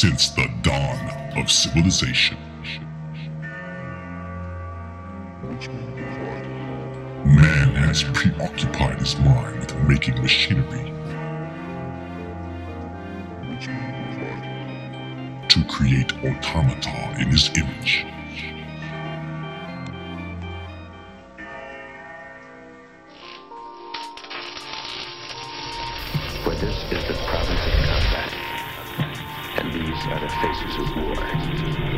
since the dawn of civilization. Man has preoccupied his mind with making machinery to create automata in his image. For this is the province of combat, and these are the faces of war.